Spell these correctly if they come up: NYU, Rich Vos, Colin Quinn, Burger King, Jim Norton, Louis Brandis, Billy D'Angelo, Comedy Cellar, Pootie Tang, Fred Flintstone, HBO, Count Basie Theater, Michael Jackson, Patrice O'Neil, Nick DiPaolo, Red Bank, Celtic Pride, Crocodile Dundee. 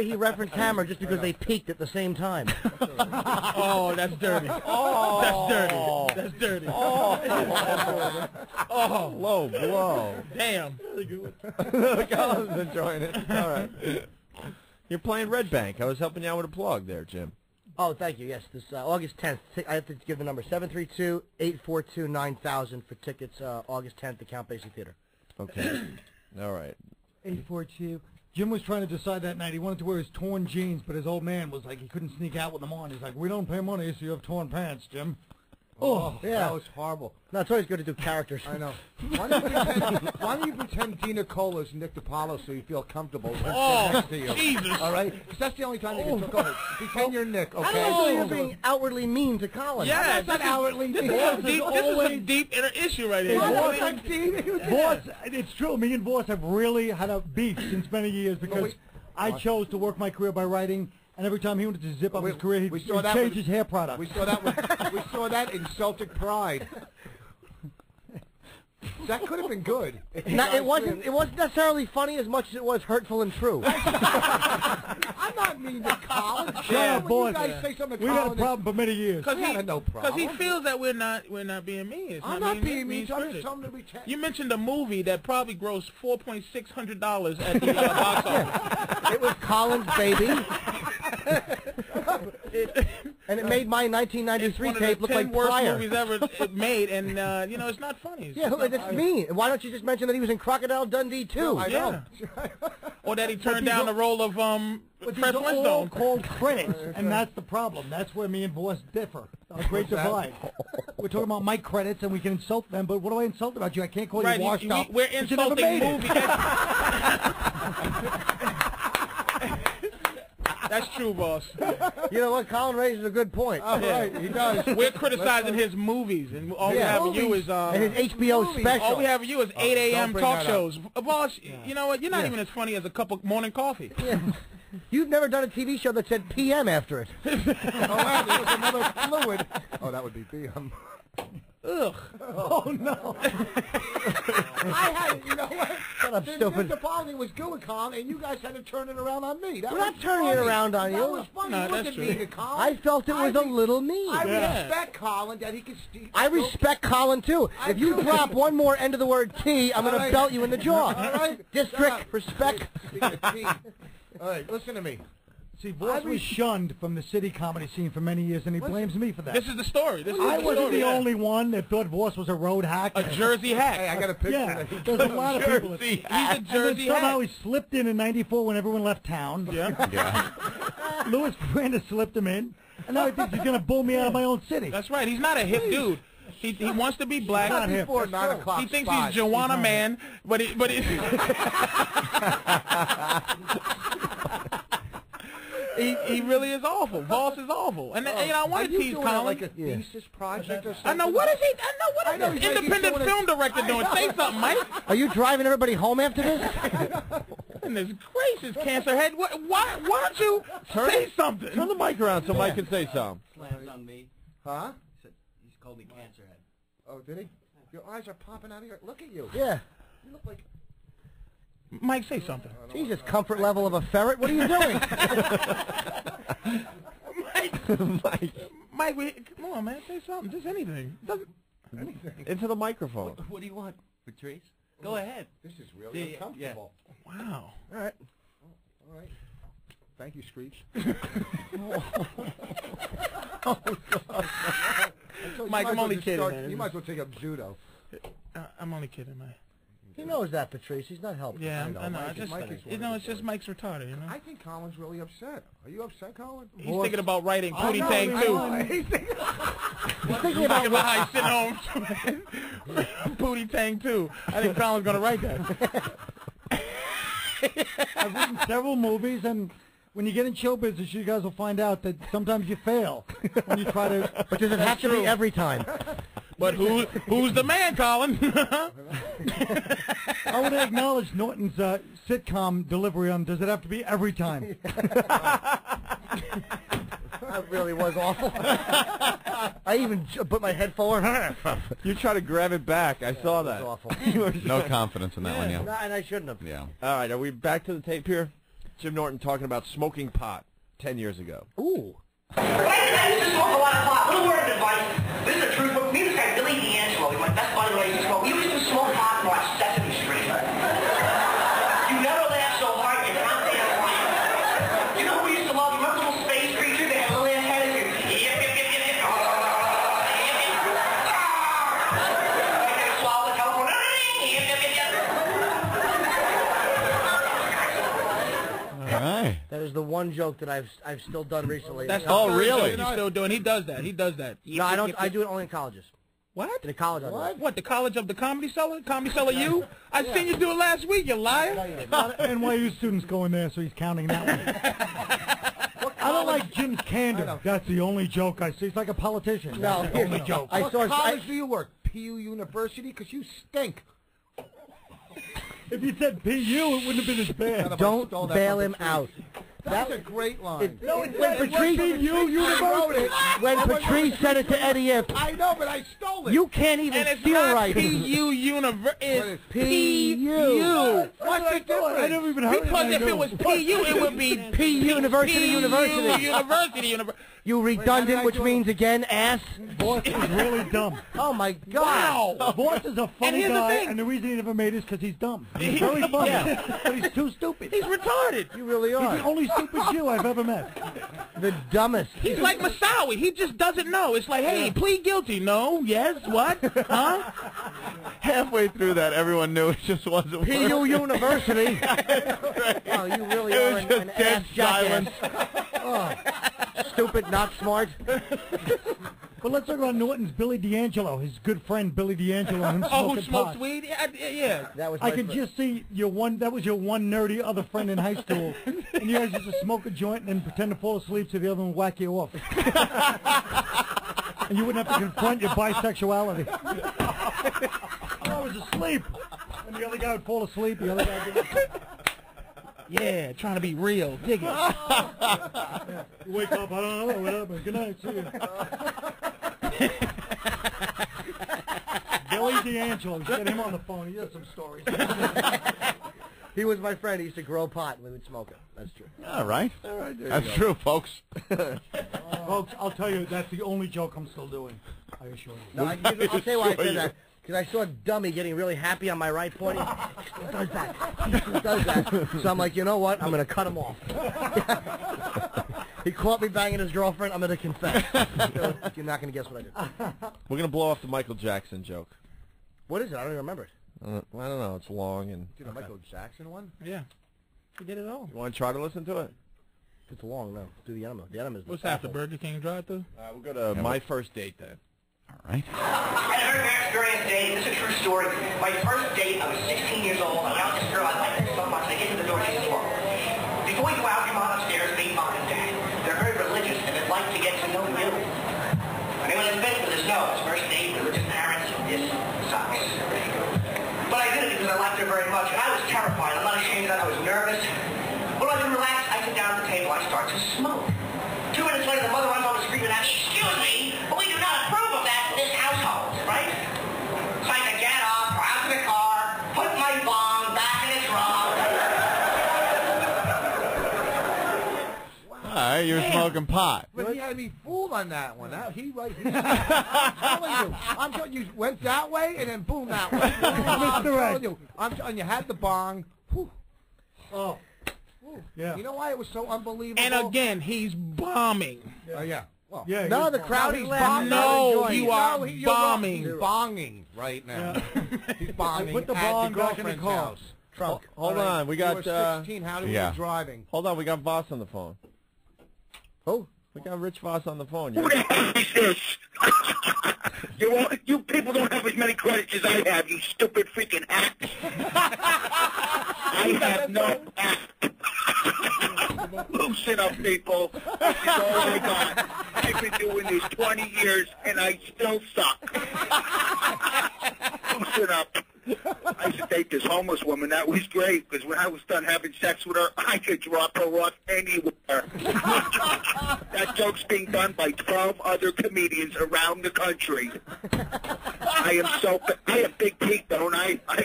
he referenced Hammer just because they peaked at the same time. Oh, that's dirty. Oh, that's dirty. That's dirty. Oh, oh, low blow. Damn. Colin's enjoying it. All right. You're playing Red Bank. I was helping you out with a plug there, Jim. Oh, thank you. Yes, this August 10th. I have to give the number 732-842-9000 for tickets. August 10th, the Count Basie Theater. Okay. All right. 842. Jim was trying to decide that night. He wanted to wear his torn jeans, but his old man was like he couldn't sneak out with them on. He's like, we don't pay money, so you have torn pants, Jim. Oh, yeah. That was horrible. No, it's always good to do characters. I know. Why don't you pretend, Dina Cola's Nick DiPaolo so you feel comfortable? Oh, next to you. Jesus. All right? Because that's the only time you can talk over. Pretend you're Nick, okay? I don't know you're being outwardly mean to Colin. Yeah, that's not outwardly mean. This is a deep inner issue right here. It's true. Me and Vos have really had a beef since many years because I chose to work my career by writing. And every time he wanted to zip up his career, he'd change his hair product. We saw that. We saw that in Celtic Pride. That could have been good. Not, it wasn't. It wasn't necessarily funny as much as it was hurtful and true. I'm not mean to Colin. Yeah, boy. We had a problem for many years. Because he had no problem. Because he feels that we're not being mean. I'm not being mean. You mentioned a movie that probably grossed $4,600 at the box office. It was Colin's baby. And it made my 1993 tape look like prior. It's one of the 10 worst movies ever made, and, you know, it's not funny. It's that's mean. Why don't you just mention that he was in Crocodile Dundee, too? I know. Or that he turned down the role of Fred Flintstone. All called credits, and that's the problem. That's where me and Vos differ. A great divide. We're talking about my credits, and we can insult them, but what do I insult about you? I can't call you washed up. We're insulting movies. That's true, boss. You know what? Colin raises a good point. Oh, yeah. Right, he does. We're criticizing his movies, and all we have you is his HBO special. All we have you is 8 a.m. talk shows. Boss, you know what? You're not even as funny as a cup of morning coffee. Yeah. You've never done a TV show that said PM after it. Oh, wow, there was another fluid. Oh, that would be PM. Ugh. Oh, no. I had it. You know what? Shut up, stupid. Mr. Polly was Gulicon, and you guys had to turn it around on me. We're not turning it around on you. That was funny. No, that's true. I felt it was a little mean. I respect Colin that he could steal. I respect Colin, too. If you drop one more end of the word T, I'm going to belt you in the jaw. All right? District, respect. All right, listen to me. See, Vos was shunned from the city comedy scene for many years, and he blames me for that. This is the story. I wasn't the only one that thought Vos was a road hack. A Jersey hack. Hey, I got a picture of that. There's a lot of people. He's a Jersey hack. Somehow he slipped in 94 when everyone left town. Yeah. Louis Brandis slipped him in, and now he thinks he's going to bull me out of my own city. That's right. He's not a hip dude. He wants to be black. Not before 9 o'clock. He thinks he's Joanna Man, but He really is awful. Vos is awful. And you know, I want to tease Colin. Like a thesis project or something? I know. What is he? I know what is independent film director doing? Say something, Mike. Are you driving everybody home after this? Goodness gracious, cancer head. Why don't you say something? Turn the mic around so Mike can say something. Slams on me. Huh? He called me cancer head. Oh, did he? Your eyes are popping out of your... Look at you. Yeah. You look like... Mike, say something. Jesus, comfort level of a ferret? What are you doing? Mike, come on, man, say something. Just anything. Anything. Into the microphone. What do you want, Patrice? Go ahead. This is really uncomfortable. Yeah. Wow. All right. All right. Thank you, Screech. Oh, God. Mike, I'm only kidding, man. You might as well take up judo. I'm only kidding, man. He knows that, Patrice. He's not helping. Yeah, I know. It's just Mike's retarded, you know? I think Colin's really upset. Are you upset, Colin? He's thinking about writing Pootie Tang, too. He's thinking about how he's sitting home. Pootie Tang, too. I think Colin's going to write that. I've written several movies, and when you get in show business, you guys will find out that sometimes you fail when you try to... But does it have to be every time? But who's the man, Colin? I want to acknowledge Norton's sitcom delivery on "Does it have to be every time?" That really was awful. I even put my head forward. You try to grab it back. I saw that. It was awful. No confidence in that one, yeah. And I shouldn't have. Yeah. All right, are we back to the tape here? Jim Norton talking about smoking pot 10 years ago. Ooh. I used to smoke a lot of pot. Little word of advice. This is the truth. Me and this guy Billy D'Angelo, he's my best buddy, used to smoke. We used to smoke pot and watch Sesame Street. You never laugh so hard, you're not damn right. You know who we used to love? You remember the little space creature that had a little head? And then swallow the telephone. Alright. That is the one joke that I've still done recently. That's all really? He's still doing. He does that. He does that. No, I don't. I do it only in colleges. What? The college. What? The college of the Comedy Cellar? Comedy Cellar U? I seen you do it last week. You liar! NYU students going there, so he's counting that one. I don't like Jim's candor. That's the only joke I see. It's like a politician. No, the only joke. What college do you work? PU University? Because you stink. If you said PU, it wouldn't have been as bad. Don't bail him out. That's a great line. When Patrice said it to Eddie Ift. I know, but I stole it. You can't even steal right. And it's not PU University. It's PU. What's the difference? I never even heard because if it was PU, it would be PU University. You redundant, which means, again, ass. Vos is really dumb. Oh, my God. Wow. Vos is a funny guy, and the reason he never made it is because he's dumb. He's very funny, but he's too stupid. He's retarded. You really are. He's the only stupid Jew I've ever met. The dumbest. He's like Masawi. He just doesn't know. It's like, hey, plead guilty. No, yes, what? Huh? Halfway through that, everyone knew it just wasn't working. PU University. Oh, you really are an ass jackass. Oh, stupid, not smart. But let's talk about Norton's Billy D'Angelo, his good friend Billy D'Angelo. Oh, who smoked weed? Yeah. That was I could just see your one, that was your one nerdy other friend in high school. And you guys used to smoke a joint and pretend to fall asleep so the other one would whack you off. And you wouldn't have to confront your bisexuality. I was asleep. And the other guy would fall asleep, the other guy would... Yeah, trying to be real. Dig it. Yeah. You wake up, I don't know what happened. Good night, see you. Billy D'Angelo, get him on the phone. He has some stories. He was my friend. He used to grow pot and we would smoke it. That's true. All right. All right, that's true, folks. Folks, I'll tell you, that's the only joke I'm still doing. I assure you. No, I'll tell you why I said that. Because I saw a dummy getting really happy on my right foot. He still does that. He still does that. So I'm like, you know what? I'm going to cut him off. He caught me banging his girlfriend. I'm going to confess. You're not going to guess what I did. We're going to blow off the Michael Jackson joke. What is it? I don't even remember it. I don't know. It's long. Dude, the Michael Jackson one? Yeah. He did it all. You want to try to listen to it? It's long, though. Do the enema. The enema is the what's after Burger King drive-thru? We'll go to my first date, then. Alright. I had a very experienced date. This is a true story. My first date, I was 16 years old. I got this girl. I liked her so much. I get to the door. She's horrible. Before you go out, your mom upstairs meet mom and dad. They're very religious and they'd like to get to know you. I mean, when it's been with us, no. It's first date, religious parents, this sucks. But I did it because I liked her very much. And I was terrified. I'm not ashamed of that. I was nervous. But I didn't relax. I sit down at the table. I start to smoke. 2 minutes later, the mother runs over screaming out, "Excuse me, but we do not approve of that in this household," right? So I had to get up, out to the car, put my bong back in its rock. All right, you were smoking pot. But he had me fooled on that one. I'm telling you, went that way and then boom, that way. I'm telling you, had the bong. Whew. Oh. Yeah. You know why it was so unbelievable? And again, he's bombing. Yeah. Well, yeah, no, the crowd is bombing. No, you are bombing. He's bonging right now. Yeah. He's bombing. Put the bong back in the house. Trunk. Hold on, we got. You were 16. How do we be driving? Hold on, we got Vos on the phone. Who? We got Rich Vos on the phone. Who the hell is this? You people don't have as many credits as I have. You stupid freaking act. I have no act. Loosen up, people. This is all I got. I've been doing this 20 years, and I still suck. Loosen up. I used to date this homeless woman. That was great, because when I was done having sex with her, I could drop her off anywhere. That joke's being done by 12 other comedians around the country. I am so... I have big teeth, don't I?